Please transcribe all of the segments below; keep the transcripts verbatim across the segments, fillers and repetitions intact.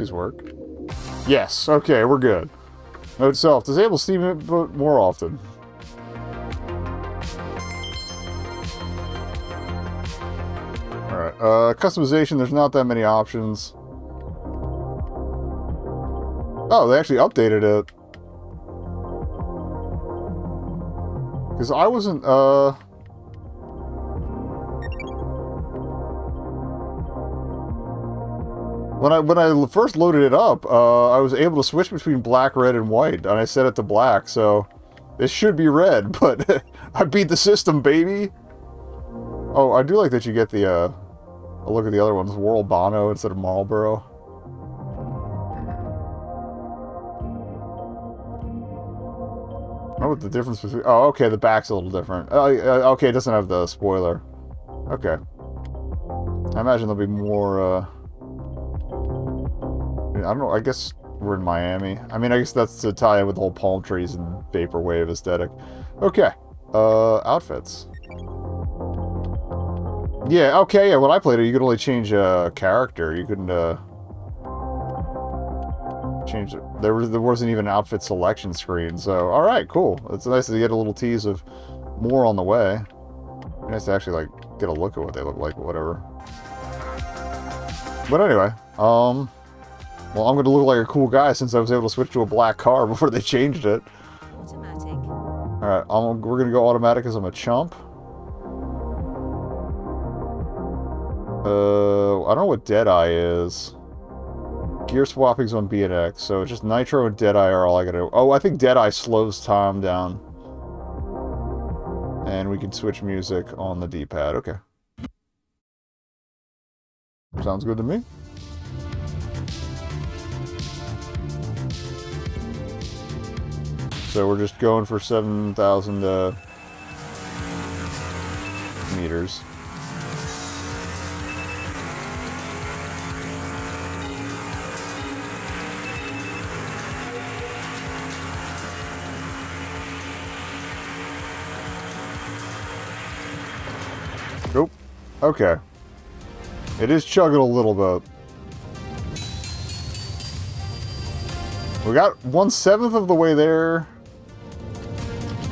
Please work. Yes, okay, we're good. Note self, disable Steam input more often. Alright, uh, customization, there's not that many options. Oh, they actually updated it. Because I wasn't, uh... When I, when I first loaded it up, uh, I was able to switch between black, red, and white, and I set it to black, so it should be red, but I beat the system, baby! Oh, I do like that you get the, uh, a look at the other ones, Warlbano instead of Marlboro. I don't know what the difference between... Oh, okay, the back's a little different. Uh, okay, it doesn't have the spoiler. Okay. I imagine there'll be more, uh... I don't know, I guess we're in Miami. I mean, I guess that's to tie in with the whole palm trees and vaporwave aesthetic. Okay, uh, outfits. Yeah, okay, yeah, when I played it, you could only change a uh, character. You couldn't, uh... change it. There, was, there wasn't even an outfit selection screen, so... Alright, cool. It's nice to get a little tease of more on the way. Nice to actually, like, get a look at what they look like or whatever. But anyway, um... well, I'm going to look like a cool guy since I was able to switch to a black car before they changed it. Automatic. Alright, I'm, we're going to go automatic because I'm a chump. Uh, I don't know what Deadeye is. Gear swapping's on B and X, so it's just Nitro and Deadeye are all I got to do. Oh, I think Deadeye slows time down. And we can switch music on the D-pad. Okay. Sounds good to me. So we're just going for seven thousand uh, meters. Nope. Okay. It is chugging a little bit. We got one-seventh of the way there.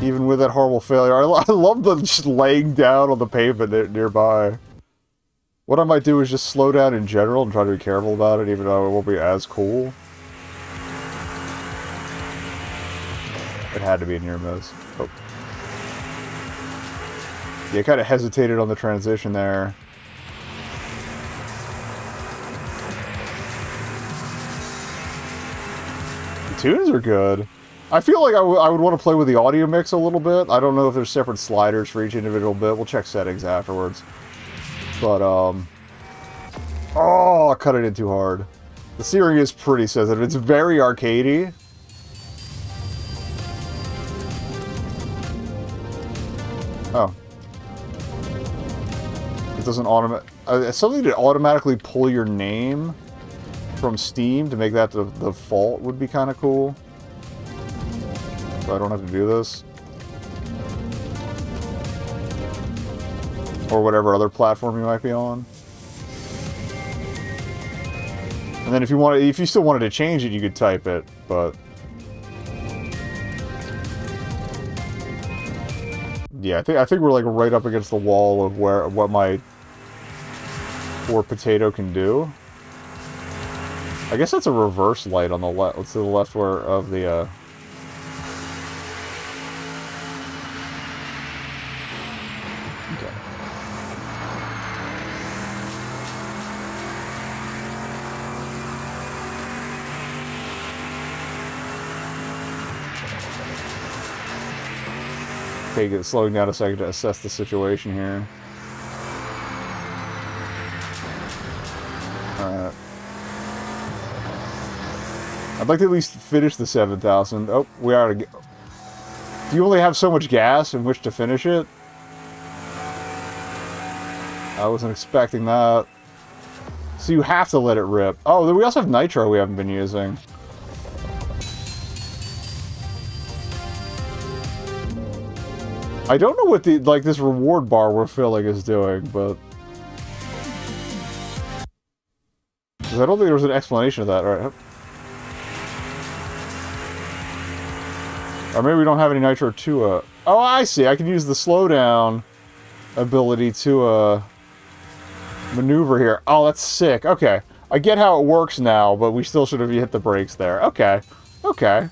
Even with that horrible failure. I, lo I love them just laying down on the pavement nearby. What I might do is just slow down in general and try to be careful about it, even though it won't be as cool. It had to be a near miss. Oh. Yeah, kind of hesitated on the transition there. The tunes are good. I feel like I, w I would want to play with the audio mix a little bit. I don't know if there's separate sliders for each individual bit. We'll check settings afterwards. But, um... oh, I cut it in too hard. The steering is pretty sensitive. It's very arcadey. Oh. It doesn't automatically... Uh, something to automatically pull your name from Steam to make that the, the default would be kind of cool. So I don't have to do this. Or whatever other platform you might be on. And then if you wanted, if you still wanted to change it, you could type it, but... yeah, I think, I think we're like right up against the wall of where what my poor potato can do. I guess that's a reverse light on the left, to the left where of the, uh... take it, slowing down a second to assess the situation here. Alright. I'd like to at least finish the seven thousand. Oh, we are... Do you only have so much gas in which to finish it? I wasn't expecting that. So you have to let it rip. Oh, then we also have nitro we haven't been using. I don't know what the, like, this reward bar we're filling is doing, but... because I don't think there was an explanation of that. All right. Or maybe we don't have any nitro to, uh... oh, I see. I can use the slowdown ability to, uh... maneuver here. Oh, that's sick. Okay. I get how it works now, but we still should have hit the brakes there. Okay. Okay.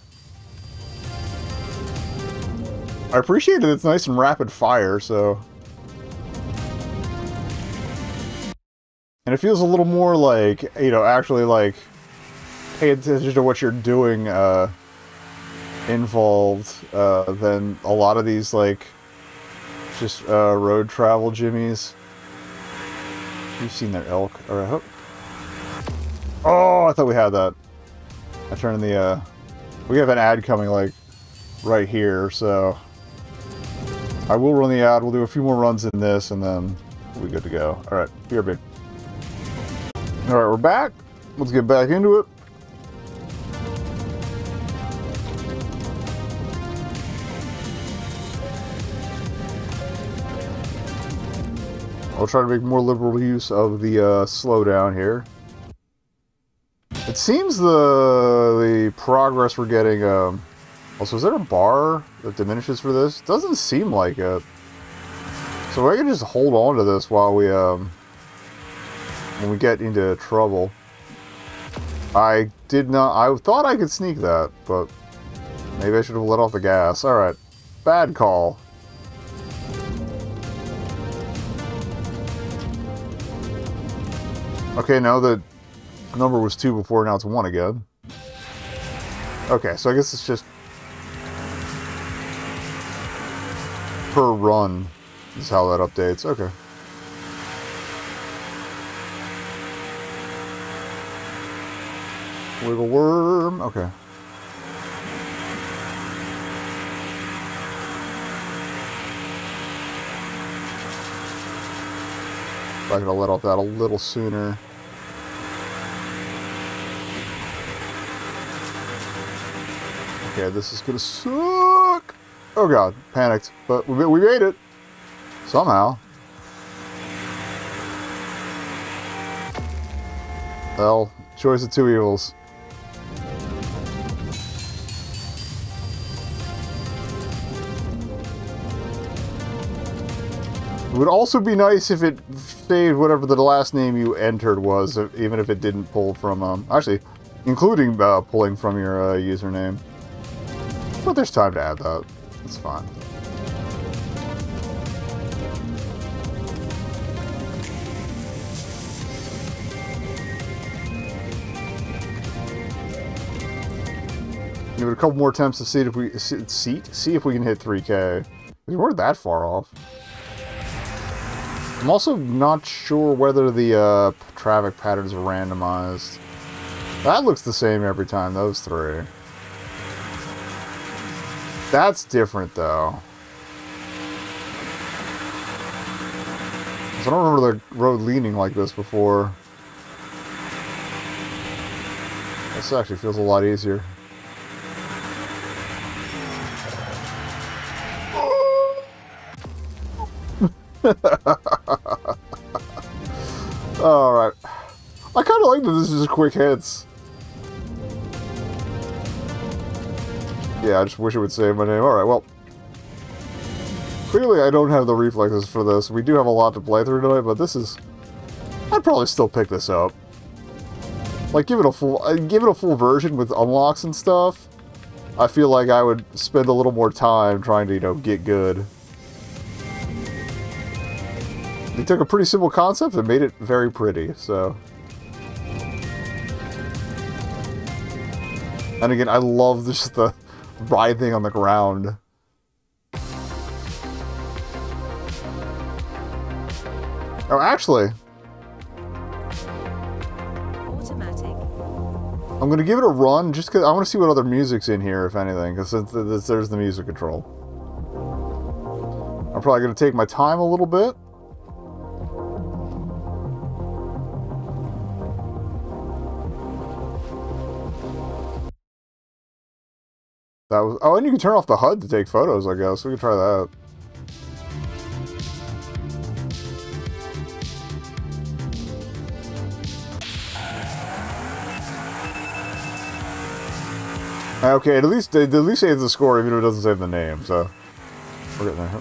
I appreciate that it's nice and rapid fire, so... and it feels a little more like, you know, actually, like, pay attention to what you're doing, uh... involved uh, than a lot of these, like, just uh, road travel jimmies. You've seen their elk, or I hope. Oh, I thought we had that. I turned the, uh, we have an ad coming, like, right here, so I will run the ad. We'll do a few more runs in this, and then we'll be good to go. All right, here, babe. All right, we're back. Let's get back into it. I'll try to make more liberal use of the uh, slowdown here. It seems the the progress we're getting. Um, also, is there a bar that diminishes for this? Doesn't seem like it. So I can just hold on to this while we um, when we get into trouble. I did not. I thought I could sneak that, but maybe I should have let off the gas. All right, bad call. Okay, now the number was two before, now it's one again. Okay, so I guess it's just per run is how that updates. Okay. Wiggle worm. Okay. I could have let off that a little sooner. Okay, this is gonna suck. Oh god, panicked, but we, we made it somehow. Well, choice of two evils. It would also be nice if it stayed whatever the last name you entered was, even if it didn't pull from, um, actually, including uh, pulling from your uh, username. But there's time to add that. It's fine. Give it a couple more attempts to see if we see see if we can hit three K. We weren't that far off. I'm also not sure whether the uh, traffic patterns are randomized. That looks the same every time, those three. That's different, though. I don't remember the road leaning like this before. This actually feels a lot easier. Alright. I kind of like that this is just quick hits. Yeah, I just wish it would save my name. Alright, well. Clearly I don't have the reflexes for this. We do have a lot to play through tonight, but this is... I'd probably still pick this up. Like, give it a full, give it a full version with unlocks and stuff. I feel like I would spend a little more time trying to, you know, get good. They took a pretty simple concept and made it very pretty, so. And again, I love just the ride thing on the ground. Oh, actually. Automatic. I'm going to give it a run just because I want to see what other music's in here, if anything, because there's the music control. I'm probably going to take my time a little bit. That was, oh, and you can turn off the H U D to take photos, I guess. We can try that. Okay, at least they at least save the score, even if it doesn't save the name. So we're getting there.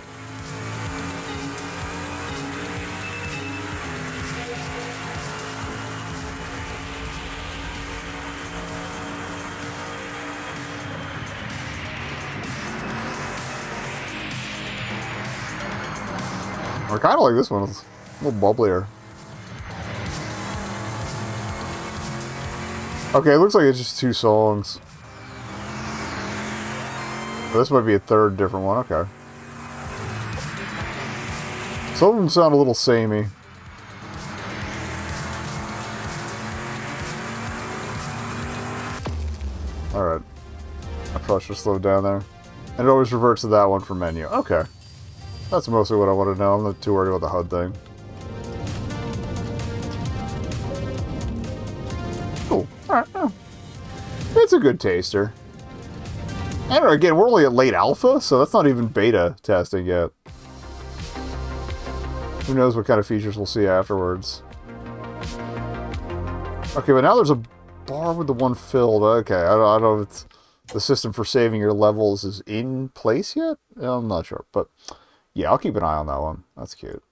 I kind of like this one. It's a little bubblier. Okay, it looks like it's just two songs. This might be a third different one, okay. Some of them sound a little samey. Alright. I probably should slow down there. And it always reverts to that one for menu. Okay. That's mostly what I want to know. I'm not too worried about the H U D thing. Cool. Alright, yeah. It's a good taster. I don't know, again, we're only at late alpha, so that's not even beta testing yet. Who knows what kind of features we'll see afterwards. Okay, but now there's a bar with the one filled. Okay, I don't, I don't know if it's the system for saving your levels is in place yet? I'm not sure, but yeah, I'll keep an eye on that one. That's cute.